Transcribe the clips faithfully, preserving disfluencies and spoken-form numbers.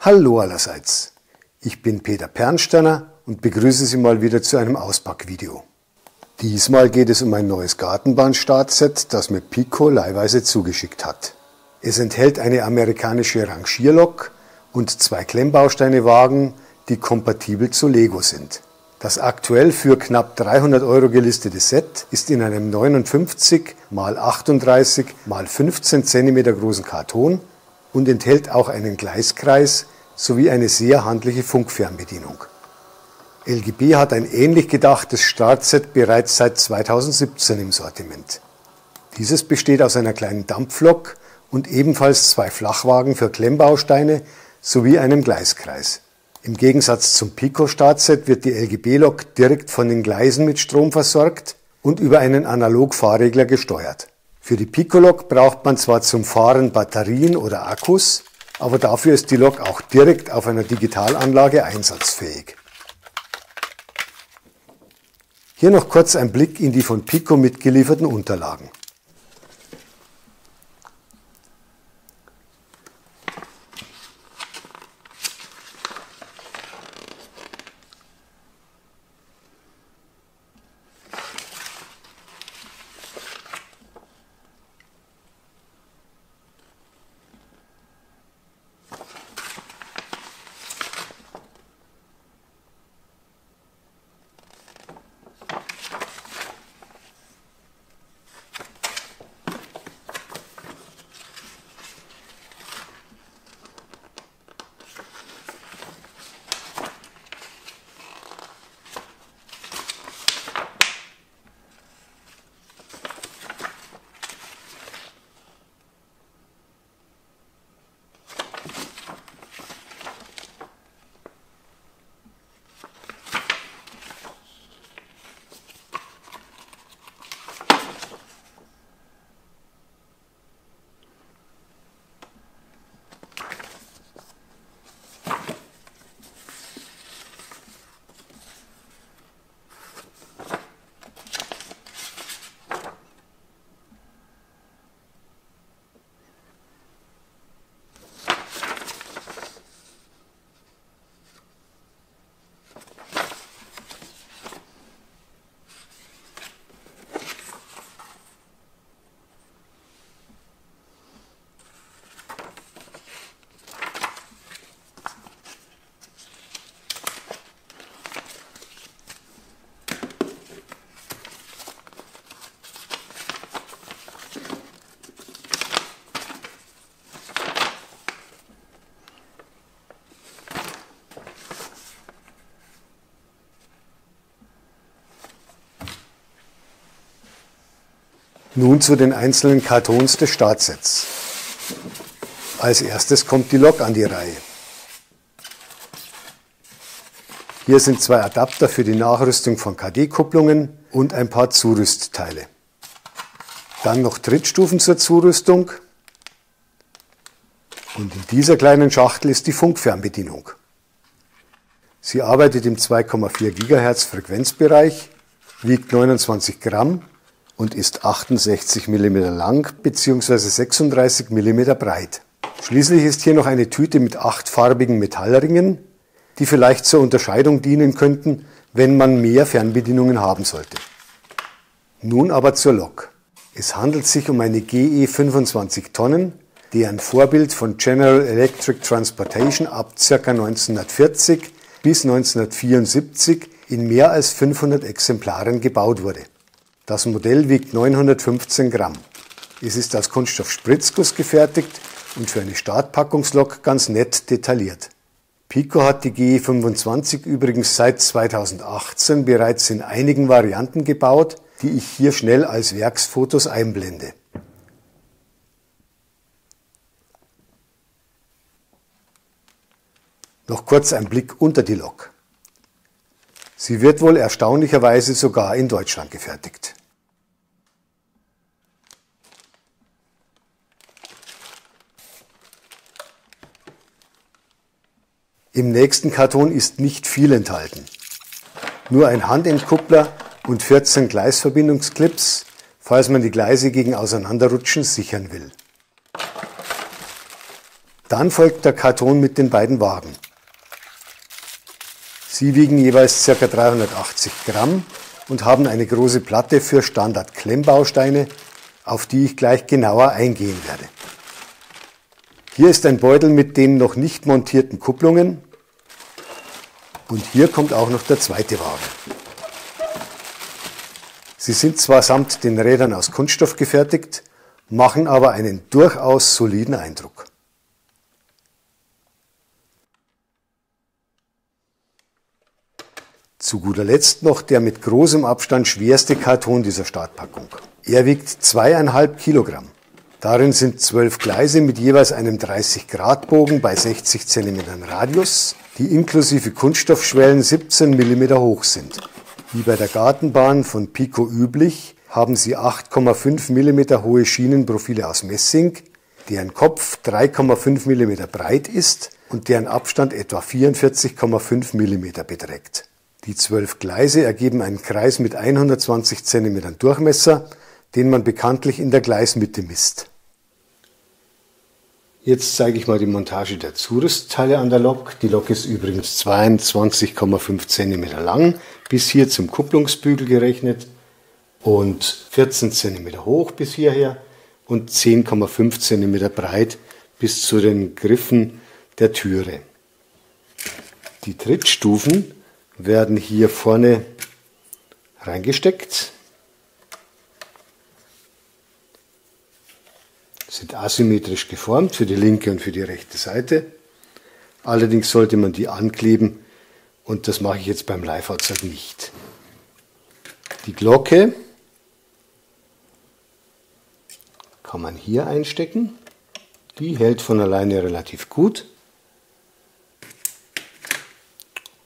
Hallo allerseits, ich bin Peter Pernsteiner und begrüße Sie mal wieder zu einem Auspackvideo. Diesmal geht es um ein neues Gartenbahn-Startset, das mir Pico leihweise zugeschickt hat. Es enthält eine amerikanische Rangierlok und zwei Klemmbausteine-Wagen, die kompatibel zu Lego sind. Das aktuell für knapp dreihundert Euro gelistete Set ist in einem neunundfünfzig mal achtunddreißig mal fünfzehn Zentimeter großen Karton und enthält auch einen Gleiskreis sowie eine sehr handliche Funkfernbedienung. L G B hat ein ähnlich gedachtes Startset bereits seit zweitausendsiebzehn im Sortiment. Dieses besteht aus einer kleinen Dampflok und ebenfalls zwei Flachwagen für Klemmbausteine sowie einem Gleiskreis. Im Gegensatz zum Pico-Startset wird die L G B-Lok direkt von den Gleisen mit Strom versorgt und über einen Analog-Fahrregler gesteuert. Für die Pico-Lok braucht man zwar zum Fahren Batterien oder Akkus, aber dafür ist die Lok auch direkt auf einer Digitalanlage einsatzfähig. Hier noch kurz ein Blick in die von Pico mitgelieferten Unterlagen. Nun zu den einzelnen Kartons des Startsets. Als erstes kommt die Lok an die Reihe. Hier sind zwei Adapter für die Nachrüstung von K D-Kupplungen und ein paar Zurüstteile. Dann noch Trittstufen zur Zurüstung. Und in dieser kleinen Schachtel ist die Funkfernbedienung. Sie arbeitet im zwei Komma vier Gigahertz Frequenzbereich, wiegt neunundzwanzig Gramm. Und ist achtundsechzig Millimeter lang bzw. sechsunddreißig Millimeter breit. Schließlich ist hier noch eine Tüte mit acht farbigen Metallringen, die vielleicht zur Unterscheidung dienen könnten, wenn man mehr Fernbedienungen haben sollte. Nun aber zur Lok. Es handelt sich um eine G E fünfundzwanzig Tonnen, deren Vorbild von General Electric Transportation ab ca. neunzehnhundertvierzig bis neunzehnhundertvierundsiebzig in mehr als fünfhundert Exemplaren gebaut wurde. Das Modell wiegt neunhundertfünfzehn Gramm. Es ist aus Kunststoff Spritzguss gefertigt und für eine Startpackungslok ganz nett detailliert. Pico hat die G E fünfundzwanzig übrigens seit zweitausendachtzehn bereits in einigen Varianten gebaut, die ich hier schnell als Werksfotos einblende. Noch kurz ein Blick unter die Lok. Sie wird wohl erstaunlicherweise sogar in Deutschland gefertigt. Im nächsten Karton ist nicht viel enthalten. Nur ein Handentkuppler und vierzehn Gleisverbindungsclips, falls man die Gleise gegen Auseinanderrutschen sichern will. Dann folgt der Karton mit den beiden Wagen. Sie wiegen jeweils ca. dreihundertachtzig Gramm und haben eine große Platte für Standard-Klemmbausteine, auf die ich gleich genauer eingehen werde. Hier ist ein Beutel mit den noch nicht montierten Kupplungen und hier kommt auch noch der zweite Wagen. Sie sind zwar samt den Rädern aus Kunststoff gefertigt, machen aber einen durchaus soliden Eindruck. Zu guter Letzt noch der mit großem Abstand schwerste Karton dieser Startpackung. Er wiegt zweieinhalb Kilogramm. Darin sind zwölf Gleise mit jeweils einem dreißig Grad Bogen bei sechzig Zentimeter Radius, die inklusive Kunststoffschwellen siebzehn Millimeter hoch sind. Wie bei der Gartenbahn von Pico üblich, haben sie acht Komma fünf Millimeter hohe Schienenprofile aus Messing, deren Kopf drei Komma fünf Millimeter breit ist und deren Abstand etwa vierundvierzig Komma fünf Millimeter beträgt. Die zwölf Gleise ergeben einen Kreis mit hundertzwanzig Zentimeter Durchmesser, den man bekanntlich in der Gleismitte misst. Jetzt zeige ich mal die Montage der Zurüstteile an der Lok. Die Lok ist übrigens zweiundzwanzig Komma fünf Zentimeter lang, bis hier zum Kupplungsbügel gerechnet und vierzehn Zentimeter hoch bis hierher und zehn Komma fünf Zentimeter breit bis zu den Griffen der Türe. Die Trittstufen werden hier vorne reingesteckt, sind asymmetrisch geformt für die linke und für die rechte Seite. Allerdings sollte man die ankleben und das mache ich jetzt beim Live-Outside nicht. Die Glocke kann man hier einstecken. Die hält von alleine relativ gut.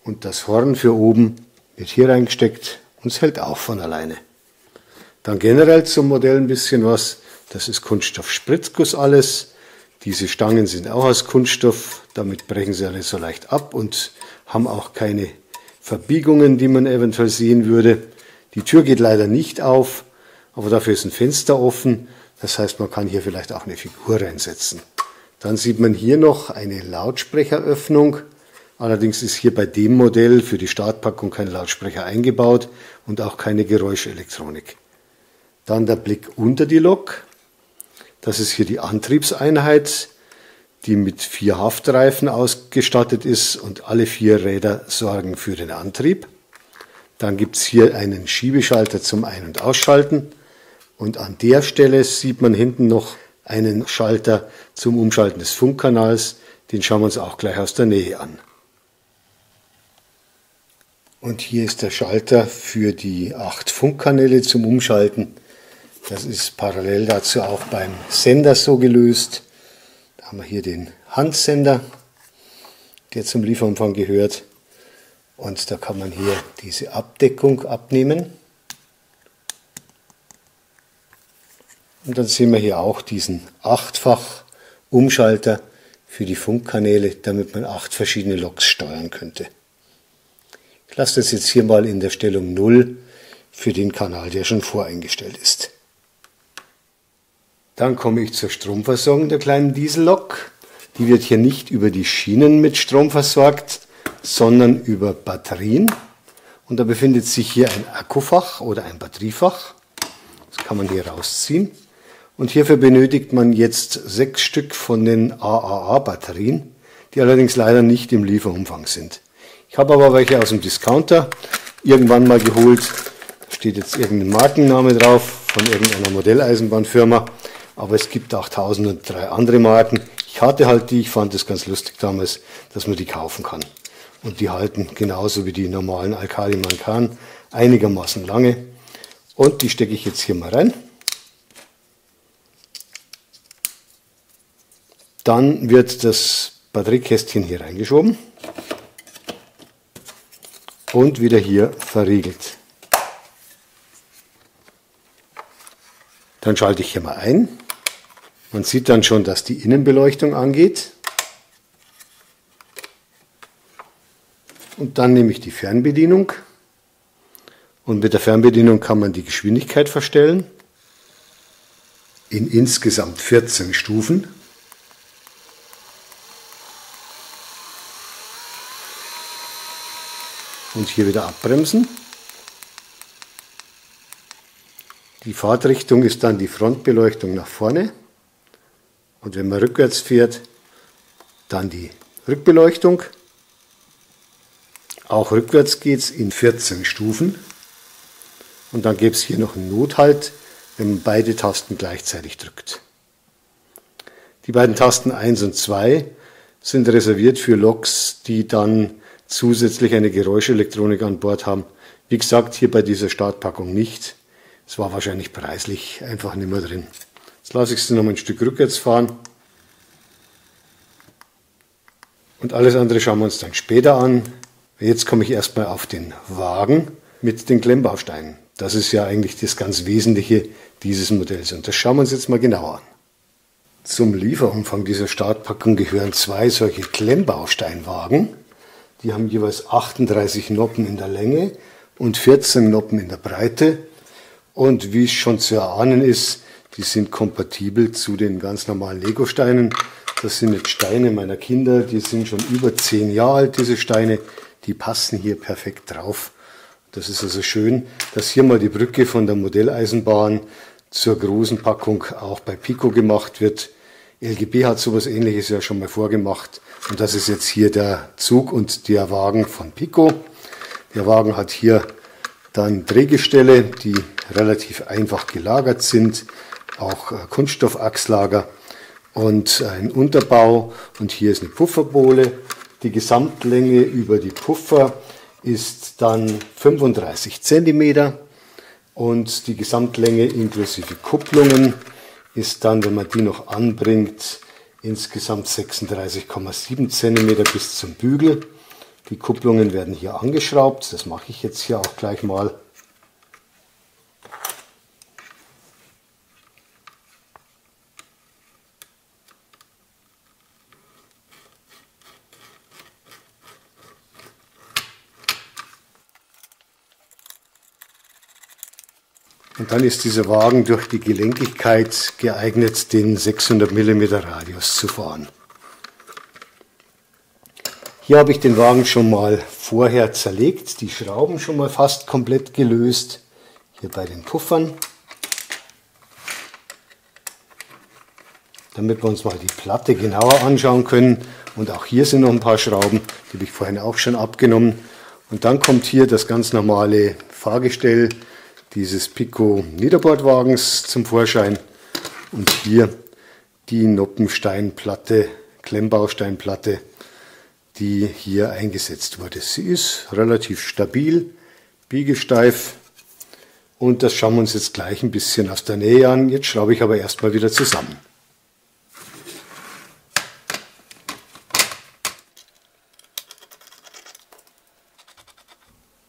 Und das Horn für oben wird hier reingesteckt und es hält auch von alleine. Dann generell zum Modell ein bisschen was. Das ist Kunststoff-Spritzguss alles. Diese Stangen sind auch aus Kunststoff, damit brechen sie alles so leicht ab und haben auch keine Verbiegungen, die man eventuell sehen würde. Die Tür geht leider nicht auf, aber dafür ist ein Fenster offen. Das heißt, man kann hier vielleicht auch eine Figur reinsetzen. Dann sieht man hier noch eine Lautsprecheröffnung. Allerdings ist hier bei dem Modell für die Startpackung kein Lautsprecher eingebaut und auch keine Geräuschelektronik. Dann der Blick unter die Lok. Das ist hier die Antriebseinheit, die mit vier Haftreifen ausgestattet ist und alle vier Räder sorgen für den Antrieb. Dann gibt es hier einen Schiebeschalter zum Ein- und Ausschalten. Und an der Stelle sieht man hinten noch einen Schalter zum Umschalten des Funkkanals. Den schauen wir uns auch gleich aus der Nähe an. Und hier ist der Schalter für die acht Funkkanäle zum Umschalten. Das ist parallel dazu auch beim Sender so gelöst. Da haben wir hier den Handsender, der zum Lieferumfang gehört. Und da kann man hier diese Abdeckung abnehmen. Und dann sehen wir hier auch diesen achtfach Umschalter für die Funkkanäle, damit man acht verschiedene Loks steuern könnte. Ich lasse das jetzt hier mal in der Stellung null für den Kanal, der schon voreingestellt ist. Dann komme ich zur Stromversorgung der kleinen Diesellok. Die wird hier nicht über die Schienen mit Strom versorgt, sondern über Batterien. Und da befindet sich hier ein Akkufach oder ein Batteriefach. Das kann man hier rausziehen. Und hierfür benötigt man jetzt sechs Stück von den A A A-Batterien, die allerdings leider nicht im Lieferumfang sind. Ich habe aber welche aus dem Discounter irgendwann mal geholt. Da steht jetzt irgendein Markenname drauf von irgendeiner Modelleisenbahnfirma. Aber es gibt auch tausenddrei andere Marken. Ich hatte halt die, ich fand das ganz lustig damals, dass man die kaufen kann. Und die halten genauso wie die normalen Alkalimankan einigermaßen lange. Und die stecke ich jetzt hier mal rein. Dann wird das Batteriekästchen hier reingeschoben. Und wieder hier verriegelt. Dann schalte ich hier mal ein. Man sieht dann schon, dass die Innenbeleuchtung angeht. Und dann nehme ich die Fernbedienung. Und mit der Fernbedienung kann man die Geschwindigkeit verstellen. In insgesamt vierzehn Stufen. und hier wieder abbremsen. Die Fahrtrichtung ist dann die Frontbeleuchtung nach vorne und wenn man rückwärts fährt, dann die Rückbeleuchtung. Auch rückwärts geht es in vierzehn Stufen und dann gäbe es hier noch einen Nothalt, wenn man beide Tasten gleichzeitig drückt. Die beiden Tasten eins und zwei sind reserviert für Loks, die dann zusätzlich eine Geräuschelektronik an Bord haben. Wie gesagt, hier bei dieser Startpackung nicht. Es war wahrscheinlich preislich einfach nicht mehr drin. Jetzt lasse ich sie noch mal ein Stück rückwärts fahren. Und alles andere schauen wir uns dann später an. Jetzt komme ich erstmal auf den Wagen mit den Klemmbausteinen. Das ist ja eigentlich das ganz Wesentliche dieses Modells. Und das schauen wir uns jetzt mal genauer an. Zum Lieferumfang dieser Startpackung gehören zwei solche Klemmbausteinwagen. Die haben jeweils achtunddreißig Noppen in der Länge und vierzehn Noppen in der Breite. Und wie schon zu erahnen ist, die sind kompatibel zu den ganz normalen Lego-Steinen. Das sind jetzt Steine meiner Kinder, die sind schon über zehn Jahre alt, diese Steine. Die passen hier perfekt drauf. Das ist also schön, dass hier mal die Brücke von der Modelleisenbahn zur großen Packung auch bei Pico gemacht wird. L G B hat sowas Ähnliches ja schon mal vorgemacht. Und das ist jetzt hier der Zug und der Wagen von Pico. Der Wagen hat hier dann Drehgestelle, die relativ einfach gelagert sind. Auch Kunststoffachslager und ein Unterbau. Und hier ist eine Pufferbohle. Die Gesamtlänge über die Puffer ist dann fünfunddreißig Zentimeter. Und die Gesamtlänge inklusive Kupplungen ist dann, wenn man die noch anbringt, insgesamt sechsunddreißig Komma sieben Zentimeter bis zum Bügel. Die Kupplungen werden hier angeschraubt, das mache ich jetzt hier auch gleich mal. Und dann ist dieser Wagen durch die Gelenkigkeit geeignet, den sechshundert Millimeter Radius zu fahren. Hier habe ich den Wagen schon mal vorher zerlegt, die Schrauben schon mal fast komplett gelöst, hier bei den Puffern. Damit wir uns mal die Platte genauer anschauen können. Und auch hier sind noch ein paar Schrauben, die habe ich vorhin auch schon abgenommen. Und dann kommt hier das ganz normale Fahrgestell dieses Pico Niederbordwagens zum Vorschein und hier die Noppensteinplatte, Klemmbausteinplatte, die hier eingesetzt wurde. Sie ist relativ stabil, biegesteif und das schauen wir uns jetzt gleich ein bisschen aus der Nähe an. Jetzt schraube ich aber erstmal wieder zusammen.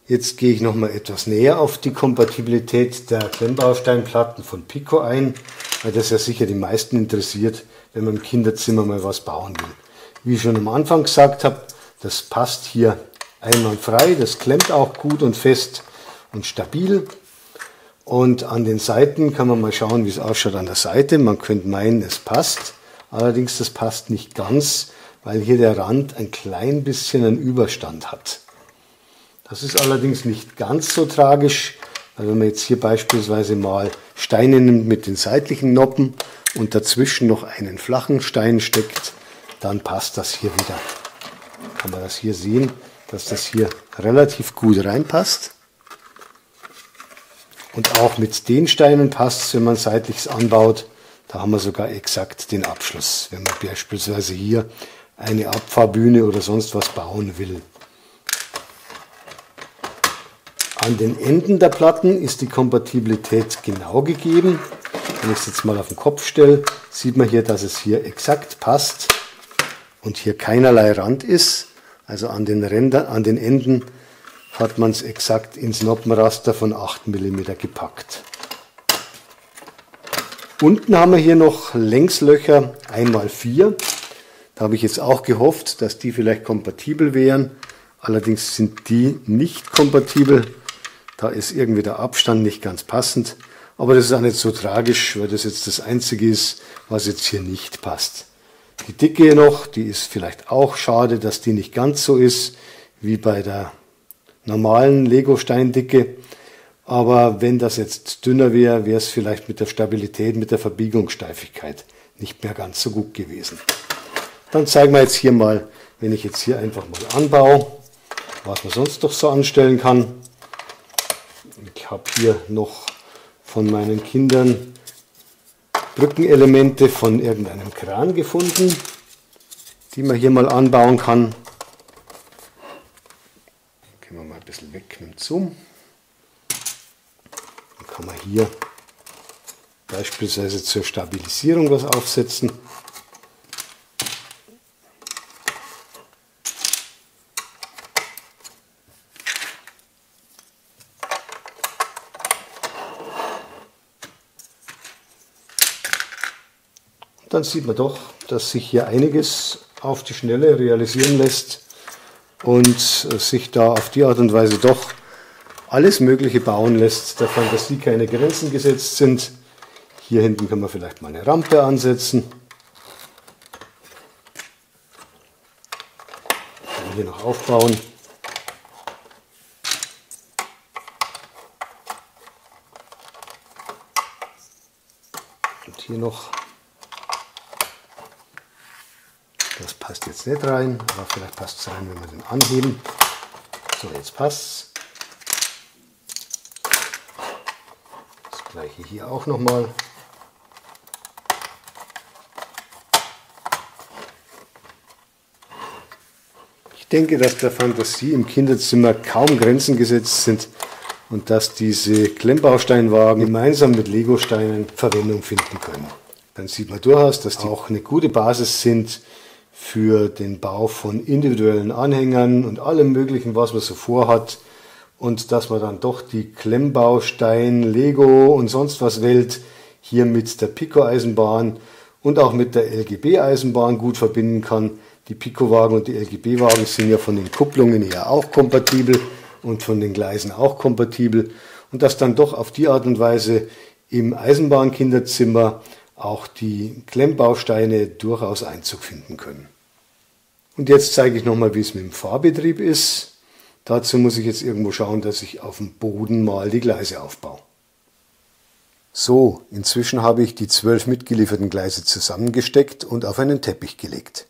Jetzt gehe ich noch mal etwas näher auf die Kompatibilität der Klemmbausteinplatten von Pico ein, weil das ja sicher die meisten interessiert, wenn man im Kinderzimmer mal was bauen will. Wie ich schon am Anfang gesagt habe, das passt hier einwandfrei, das klemmt auch gut und fest und stabil. Und an den Seiten kann man mal schauen, wie es ausschaut an der Seite. Man könnte meinen, es passt, allerdings das passt nicht ganz, weil hier der Rand ein klein bisschen einen Überstand hat. Das ist allerdings nicht ganz so tragisch, weil wenn man jetzt hier beispielsweise mal Steine nimmt mit den seitlichen Noppen und dazwischen noch einen flachen Stein steckt, dann passt das hier wieder. Kann man das hier sehen, dass das hier relativ gut reinpasst. Und auch mit den Steinen passt es, wenn man seitliches anbaut. Da haben wir sogar exakt den Abschluss, wenn man beispielsweise hier eine Abfahrbühne oder sonst was bauen will. An den Enden der Platten ist die Kompatibilität genau gegeben. Wenn ich es jetzt mal auf den Kopf stelle, sieht man hier, dass es hier exakt passt und hier keinerlei Rand ist. Also an den Rändern, an den Enden hat man es exakt ins Noppenraster von acht Millimeter gepackt. Unten haben wir hier noch Längslöcher eins mal vier. Da habe ich jetzt auch gehofft, dass die vielleicht kompatibel wären. Allerdings sind die nicht kompatibel. Da ist irgendwie der Abstand nicht ganz passend, aber das ist auch nicht so tragisch, weil das jetzt das Einzige ist, was jetzt hier nicht passt. Die Dicke noch, die ist vielleicht auch schade, dass die nicht ganz so ist wie bei der normalen Lego-Steindicke. Aber wenn das jetzt dünner wäre, wäre es vielleicht mit der Stabilität, mit der Verbiegungssteifigkeit nicht mehr ganz so gut gewesen. Dann zeigen wir jetzt hier mal, wenn ich jetzt hier einfach mal anbaue, was man sonst noch so anstellen kann. Ich habe hier noch von meinen Kindern Brückenelemente von irgendeinem Kran gefunden, die man hier mal anbauen kann. Gehen wir mal ein bisschen weg mit dem Zoom. Dann kann man hier beispielsweise zur Stabilisierung was aufsetzen. Dann sieht man doch, dass sich hier einiges auf die Schnelle realisieren lässt und sich da auf die Art und Weise doch alles Mögliche bauen lässt, der Fantasie keine Grenzen gesetzt sind. Hier hinten kann man vielleicht mal eine Rampe ansetzen. Kann man hier noch aufbauen. Und hier noch. Das passt jetzt nicht rein, aber vielleicht passt es rein, wenn wir den anheben. So, jetzt passt es. Das gleiche hier auch nochmal. Ich denke, dass der Fantasie im Kinderzimmer kaum Grenzen gesetzt sind und dass diese Klemmbausteinwagen gemeinsam mit Legosteinen Verwendung finden können. Dann sieht man durchaus, dass die auch eine gute Basis sind für den Bau von individuellen Anhängern und allem Möglichen, was man so vorhat. Und dass man dann doch die Klemmbaustein, Lego und sonst was Welt hier mit der Pico-Eisenbahn und auch mit der L G B-Eisenbahn gut verbinden kann. Die Pico-Wagen und die L G B-Wagen sind ja von den Kupplungen her auch kompatibel und von den Gleisen auch kompatibel. Und dass dann doch auf die Art und Weise im Eisenbahnkinderzimmer auch die Klemmbausteine durchaus Einzug finden können. Und jetzt zeige ich nochmal, wie es mit dem Fahrbetrieb ist. Dazu muss ich jetzt irgendwo schauen, dass ich auf dem Boden mal die Gleise aufbaue. So, inzwischen habe ich die zwölf mitgelieferten Gleise zusammengesteckt und auf einen Teppich gelegt.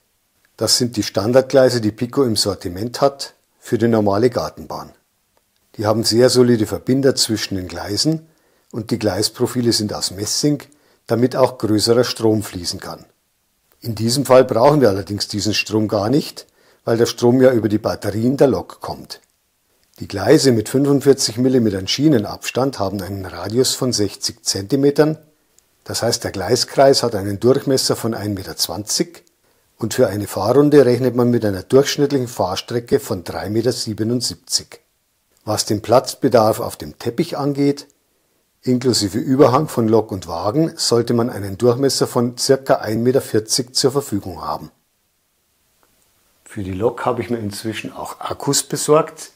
Das sind die Standardgleise, die Pico im Sortiment hat, für die normale Gartenbahn. Die haben sehr solide Verbinder zwischen den Gleisen und die Gleisprofile sind aus Messing, damit auch größerer Strom fließen kann. In diesem Fall brauchen wir allerdings diesen Strom gar nicht, weil der Strom ja über die Batterien der Lok kommt. Die Gleise mit fünfundvierzig Millimeter Schienenabstand haben einen Radius von sechzig Zentimeter, das heißt der Gleiskreis hat einen Durchmesser von ein Meter zwanzig und für eine Fahrrunde rechnet man mit einer durchschnittlichen Fahrstrecke von drei Meter siebenundsiebzig. Was den Platzbedarf auf dem Teppich angeht, inklusive Überhang von Lok und Wagen sollte man einen Durchmesser von ca. ein Meter vierzig zur Verfügung haben. Für die Lok habe ich mir inzwischen auch Akkus besorgt.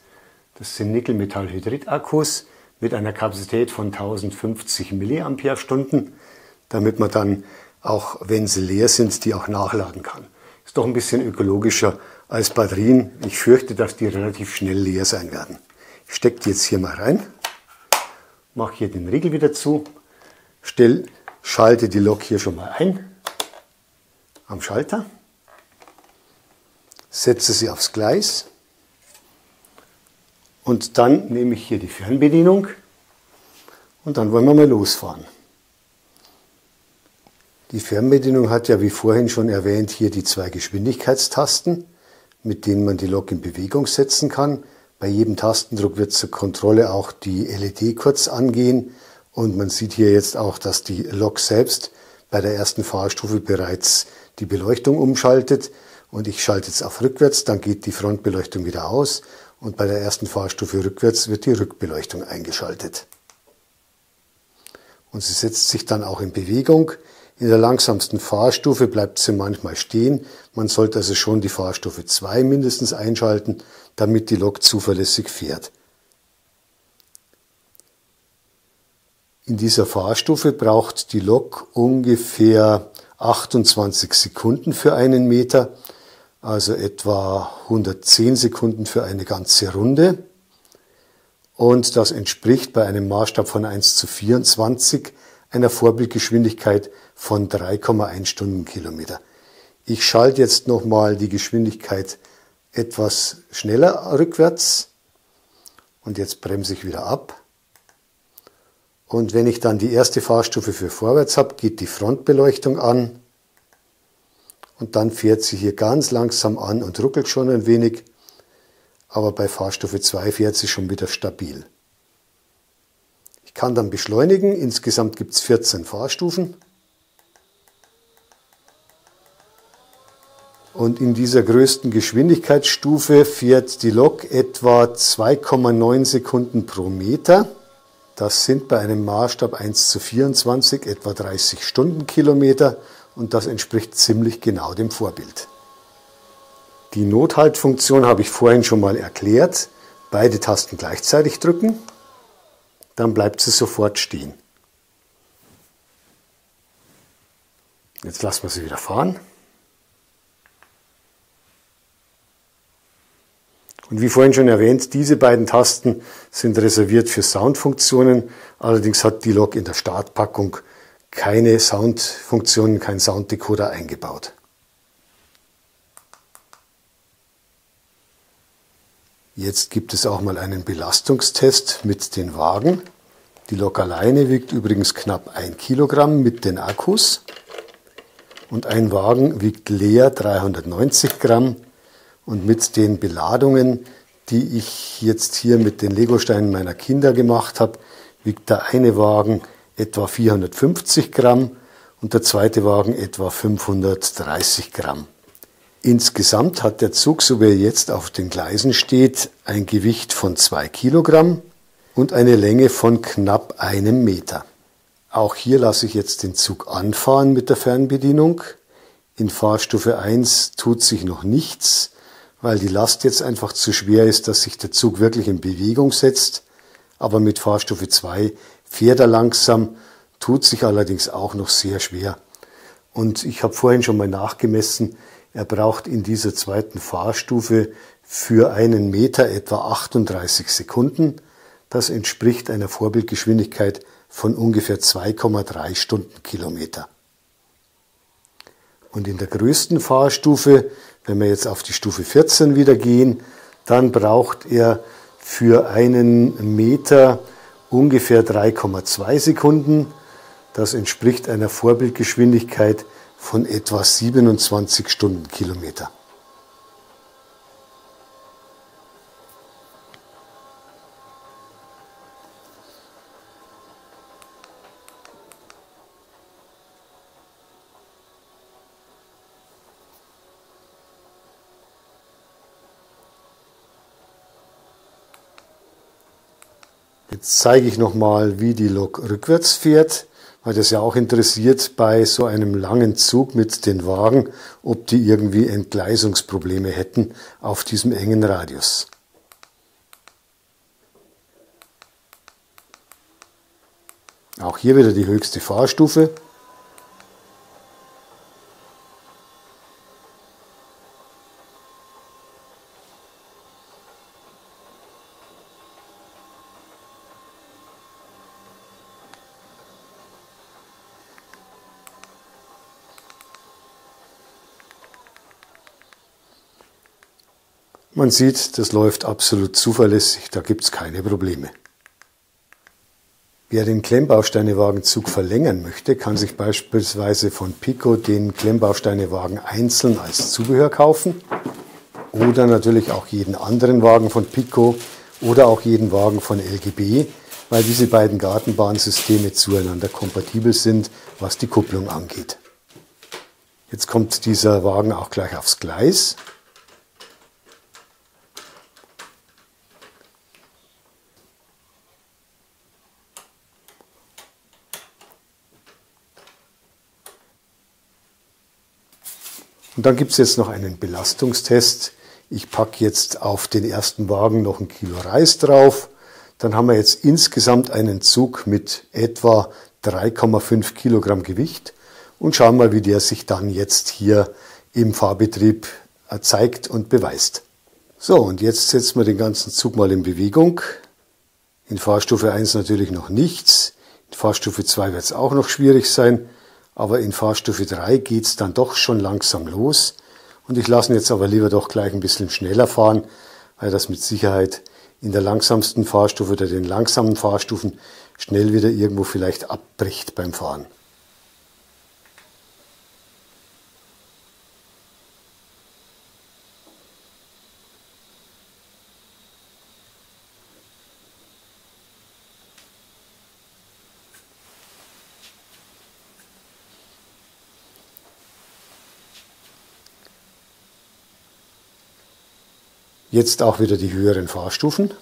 Das sind Nickel-Metall-Hydrid-Akkus mit einer Kapazität von tausendfünfzig Milliampere-Stunden, damit man dann, auch wenn sie leer sind, die auch nachladen kann. Ist doch ein bisschen ökologischer als Batterien. Ich fürchte, dass die relativ schnell leer sein werden. Ich stecke die jetzt hier mal rein. Mache hier den Riegel wieder zu, stell, schalte die Lok hier schon mal ein am Schalter, setze sie aufs Gleis und dann nehme ich hier die Fernbedienung und dann wollen wir mal losfahren. Die Fernbedienung hat ja wie vorhin schon erwähnt hier die zwei Geschwindigkeitstasten, mit denen man die Lok in Bewegung setzen kann. Bei jedem Tastendruck wird zur Kontrolle auch die L E D kurz angehen und man sieht hier jetzt auch, dass die Lok selbst bei der ersten Fahrstufe bereits die Beleuchtung umschaltet und ich schalte jetzt auf rückwärts, dann geht die Frontbeleuchtung wieder aus und bei der ersten Fahrstufe rückwärts wird die Rückbeleuchtung eingeschaltet. Und sie setzt sich dann auch in Bewegung. In der langsamsten Fahrstufe bleibt sie manchmal stehen. Man sollte also schon die Fahrstufe zwei mindestens einschalten, damit die Lok zuverlässig fährt. In dieser Fahrstufe braucht die Lok ungefähr achtundzwanzig Sekunden für einen Meter, also etwa hundertzehn Sekunden für eine ganze Runde. Und das entspricht bei einem Maßstab von eins zu vierundzwanzig einer Vorbildgeschwindigkeit von drei Komma eins Stundenkilometer. Ich schalte jetzt nochmal die Geschwindigkeit etwas schneller rückwärts und jetzt bremse ich wieder ab. Und wenn ich dann die erste Fahrstufe für vorwärts habe, geht die Frontbeleuchtung an und dann fährt sie hier ganz langsam an und ruckelt schon ein wenig, aber bei Fahrstufe zwei fährt sie schon wieder stabil. Ich kann dann beschleunigen, insgesamt gibt es vierzehn Fahrstufen. Und in dieser größten Geschwindigkeitsstufe fährt die Lok etwa zwei Komma neun Sekunden pro Meter. Das sind bei einem Maßstab eins zu vierundzwanzig etwa dreißig Stundenkilometer und das entspricht ziemlich genau dem Vorbild. Die Nothaltfunktion habe ich vorhin schon mal erklärt. Beide Tasten gleichzeitig drücken, dann bleibt sie sofort stehen. Jetzt lassen wir sie wieder fahren. Und wie vorhin schon erwähnt, diese beiden Tasten sind reserviert für Soundfunktionen. Allerdings hat die Lok in der Startpackung keine Soundfunktionen, keinen Sounddecoder eingebaut. Jetzt gibt es auch mal einen Belastungstest mit den Wagen. Die Lok alleine wiegt übrigens knapp ein Kilogramm mit den Akkus. Und ein Wagen wiegt leer dreihundertneunzig Gramm. Und mit den Beladungen, die ich jetzt hier mit den Legosteinen meiner Kinder gemacht habe, wiegt der eine Wagen etwa vierhundertfünfzig Gramm und der zweite Wagen etwa fünfhundertdreißig Gramm. Insgesamt hat der Zug, so wie er jetzt auf den Gleisen steht, ein Gewicht von zwei Kilogramm und eine Länge von knapp einem Meter. Auch hier lasse ich jetzt den Zug anfahren mit der Fernbedienung. In Fahrstufe eins tut sich noch nichts, weil die Last jetzt einfach zu schwer ist, dass sich der Zug wirklich in Bewegung setzt. Aber mit Fahrstufe zwei fährt er langsam, tut sich allerdings auch noch sehr schwer. Und ich habe vorhin schon mal nachgemessen, er braucht in dieser zweiten Fahrstufe für einen Meter etwa achtunddreißig Sekunden. Das entspricht einer Vorbildgeschwindigkeit von ungefähr zwei Komma drei Stundenkilometer. Und in der größten Fahrstufe, wenn wir jetzt auf die Stufe vierzehn wieder gehen, dann braucht er für einen Meter ungefähr drei Komma zwei Sekunden. Das entspricht einer Vorbildgeschwindigkeit von etwa siebenundzwanzig Stundenkilometer. Jetzt zeige ich nochmal, wie die Lok rückwärts fährt, weil das ja auch interessiert bei so einem langen Zug mit den Wagen, ob die irgendwie Entgleisungsprobleme hätten auf diesem engen Radius. Auch hier wieder die höchste Fahrstufe. Man sieht, das läuft absolut zuverlässig, da gibt es keine Probleme. Wer den Klemmbausteine-Wagenzug verlängern möchte, kann sich beispielsweise von Pico den Klemmbausteine-Wagen einzeln als Zubehör kaufen oder natürlich auch jeden anderen Wagen von Pico oder auch jeden Wagen von L G B, weil diese beiden Gartenbahnsysteme zueinander kompatibel sind, was die Kupplung angeht. Jetzt kommt dieser Wagen auch gleich aufs Gleis. Und dann gibt es jetzt noch einen Belastungstest. Ich packe jetzt auf den ersten Wagen noch ein Kilo Reis drauf. Dann haben wir jetzt insgesamt einen Zug mit etwa drei Komma fünf Kilogramm Gewicht. Und schauen mal, wie der sich dann jetzt hier im Fahrbetrieb zeigt und beweist. So, und jetzt setzen wir den ganzen Zug mal in Bewegung. In Fahrstufe eins natürlich noch nichts. In Fahrstufe zwei wird es auch noch schwierig sein. Aber in Fahrstufe drei geht es dann doch schon langsam los. Und ich lasse ihn jetzt aber lieber doch gleich ein bisschen schneller fahren, weil das mit Sicherheit in der langsamsten Fahrstufe oder den langsamen Fahrstufen schnell wieder irgendwo vielleicht abbricht beim Fahren. Jetzt auch wieder die höheren Fahrstufen.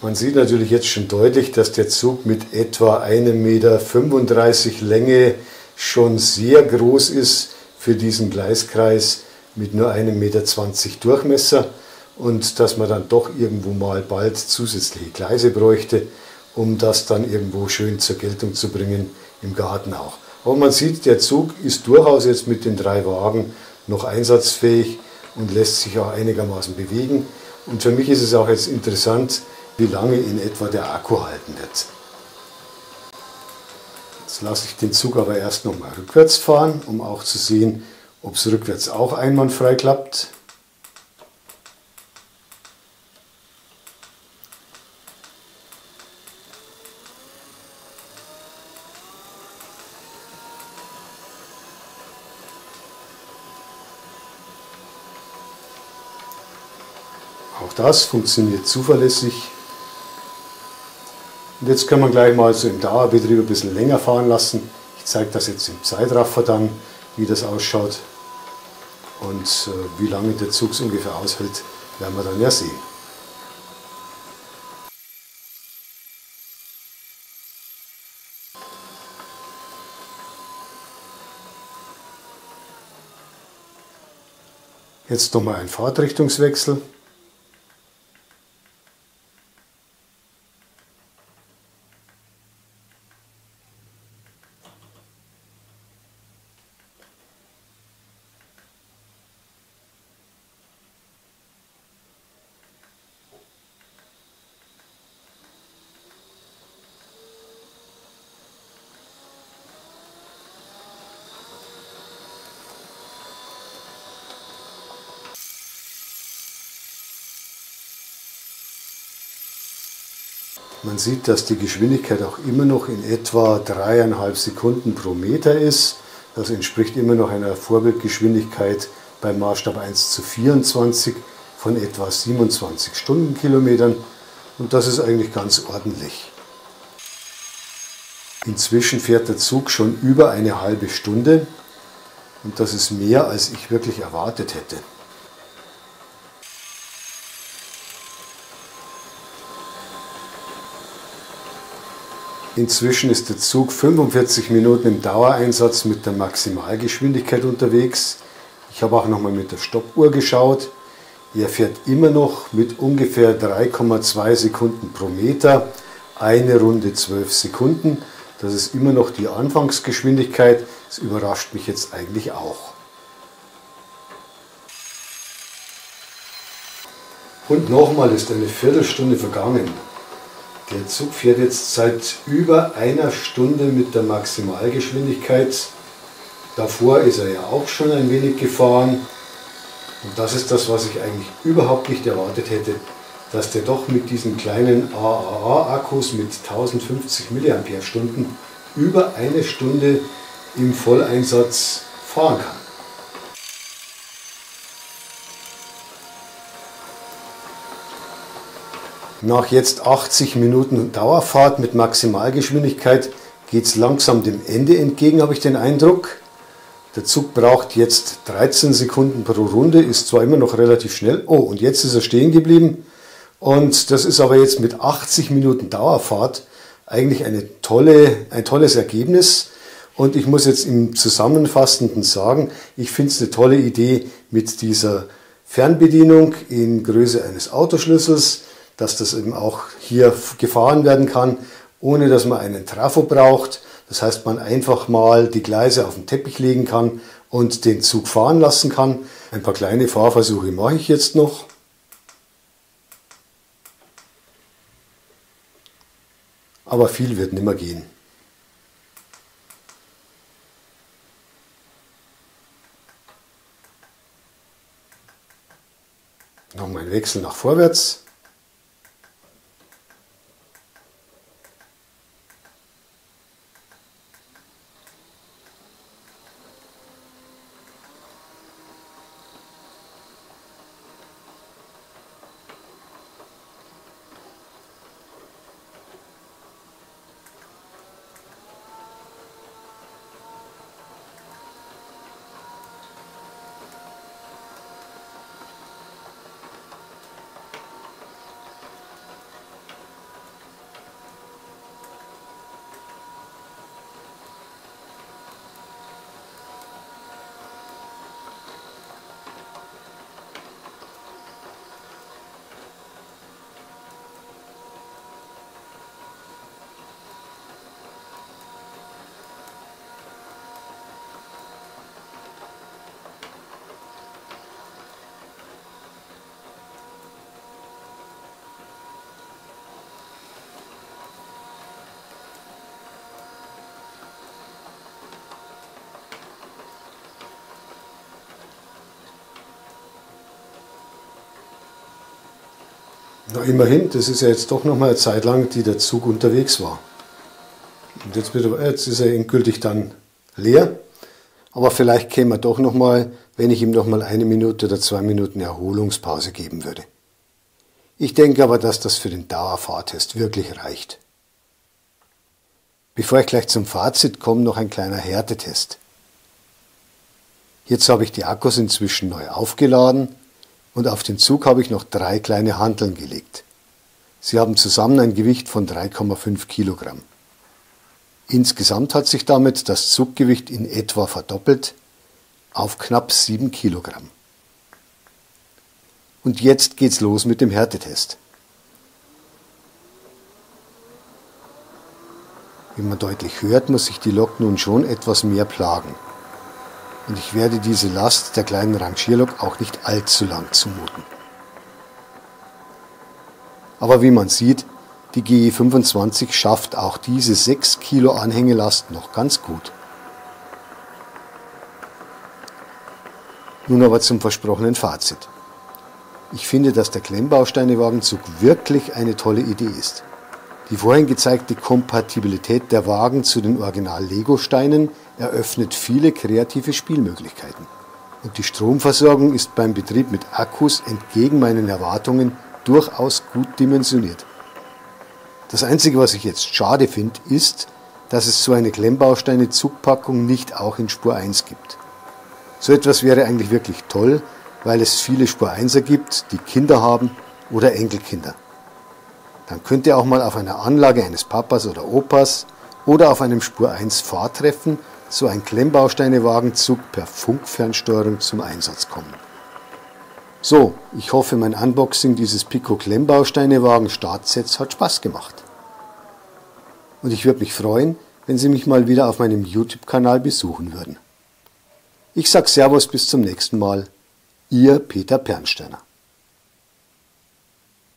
Man sieht natürlich jetzt schon deutlich, dass der Zug mit etwa einem Meter fünfunddreißig Länge schon sehr groß ist für diesen Gleiskreis mit nur einem Meter zwanzig Durchmesser und dass man dann doch irgendwo mal bald zusätzliche Gleise bräuchte, um das dann irgendwo schön zur Geltung zu bringen, im Garten auch. Aber man sieht, der Zug ist durchaus jetzt mit den drei Wagen noch einsatzfähig und lässt sich auch einigermaßen bewegen. Und für mich ist es auch jetzt interessant, wie lange in etwa der Akku halten wird. Jetzt lasse ich den Zug aber erst nochmal rückwärts fahren, um auch zu sehen, ob es rückwärts auch einwandfrei klappt. Auch das funktioniert zuverlässig. Und jetzt kann man gleich mal so im Dauerbetrieb ein bisschen länger fahren lassen. Ich zeige das jetzt im Zeitraffer dann, wie das ausschaut. Und wie lange der Zug es ungefähr aushält, werden wir dann ja sehen. Jetzt nochmal ein Fahrtrichtungswechsel. Man sieht, dass die Geschwindigkeit auch immer noch in etwa dreieinhalb Sekunden pro Meter ist. Das entspricht immer noch einer Vorbildgeschwindigkeit beim Maßstab eins zu vierundzwanzig von etwa siebenundzwanzig Stundenkilometern. Und das ist eigentlich ganz ordentlich. Inzwischen fährt der Zug schon über eine halbe Stunde. Und das ist mehr, als ich wirklich erwartet hätte. Inzwischen ist der Zug fünfundvierzig Minuten im Dauereinsatz mit der Maximalgeschwindigkeit unterwegs. Ich habe auch nochmal mit der Stoppuhr geschaut. Er fährt immer noch mit ungefähr drei Komma zwei Sekunden pro Meter, eine Runde zwölf Sekunden. Das ist immer noch die Anfangsgeschwindigkeit. Das überrascht mich jetzt eigentlich auch. Und nochmal ist eine Viertelstunde vergangen. Der Zug fährt jetzt seit über einer Stunde mit der Maximalgeschwindigkeit. Davor ist er ja auch schon ein wenig gefahren. Und das ist das, was ich eigentlich überhaupt nicht erwartet hätte, dass der doch mit diesen kleinen A A A-Akkus mit tausendfünfzig mAh über eine Stunde im Volleinsatz fahren kann. Nach jetzt achtzig Minuten Dauerfahrt mit Maximalgeschwindigkeit geht es langsam dem Ende entgegen, habe ich den Eindruck. Der Zug braucht jetzt dreizehn Sekunden pro Runde, ist zwar immer noch relativ schnell. Oh, und jetzt ist er stehen geblieben. Und das ist aber jetzt mit achtzig Minuten Dauerfahrt eigentlich eine tolle, ein tolles Ergebnis. Und ich muss jetzt im Zusammenfassenden sagen, ich finde es eine tolle Idee mit dieser Fernbedienung in Größe eines Autoschlüssels, dass das eben auch hier gefahren werden kann, ohne dass man einen Trafo braucht, Das heißt, man einfach mal die Gleise auf den Teppich legen kann und den Zug fahren lassen kann. Ein paar kleine Fahrversuche mache ich jetzt noch. Aber viel wird nimmer gehen. Nochmal ein Wechsel nach vorwärts. Na immerhin, das ist ja jetzt doch noch mal eine Zeit lang, die der Zug unterwegs war. Und jetzt, wieder, jetzt ist er endgültig dann leer. Aber vielleicht käme er doch noch mal, wenn ich ihm noch mal eine Minute oder zwei Minuten Erholungspause geben würde. Ich denke aber, dass das für den Dauerfahrtest wirklich reicht. Bevor ich gleich zum Fazit komme, noch ein kleiner Härtetest. Jetzt habe ich die Akkus inzwischen neu aufgeladen. Und auf den Zug habe ich noch drei kleine Hanteln gelegt. Sie haben zusammen ein Gewicht von drei Komma fünf Kilogramm. Insgesamt hat sich damit das Zuggewicht in etwa verdoppelt auf knapp sieben Kilogramm. Und jetzt geht's los mit dem Härtetest. Wie man deutlich hört, muss sich die Lok nun schon etwas mehr plagen. Und ich werde diese Last der kleinen Rangierlok auch nicht allzu lang zumuten. Aber wie man sieht, die G E fünfundzwanzig schafft auch diese sechs Kilo Anhängelast noch ganz gut. Nun aber zum versprochenen Fazit. Ich finde, dass der Klemmbausteine-Wagenzug wirklich eine tolle Idee ist. Die vorhin gezeigte Kompatibilität der Wagen zu den Original-Lego-Steinen eröffnet viele kreative Spielmöglichkeiten. Und die Stromversorgung ist beim Betrieb mit Akkus entgegen meinen Erwartungen durchaus gut dimensioniert. Das Einzige, was ich jetzt schade finde, ist, dass es so eine Klemmbausteine-Zugpackung nicht auch in Spur eins gibt. So etwas wäre eigentlich wirklich toll, weil es viele Spur einser gibt, die Kinder haben oder Enkelkinder. Dann könnt ihr auch mal auf einer Anlage eines Papas oder Opas oder auf einem Spur eins Fahrtreffen so ein Klemmbausteine-Wagenzug per Funkfernsteuerung zum Einsatz kommen. So, ich hoffe, mein Unboxing dieses Pico Klemmbausteine-Wagen-Startsets hat Spaß gemacht. Und ich würde mich freuen, wenn Sie mich mal wieder auf meinem YouTube-Kanal besuchen würden. Ich sage Servus, bis zum nächsten Mal. Ihr Peter Pernsteiner.